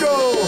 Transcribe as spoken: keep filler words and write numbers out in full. Go!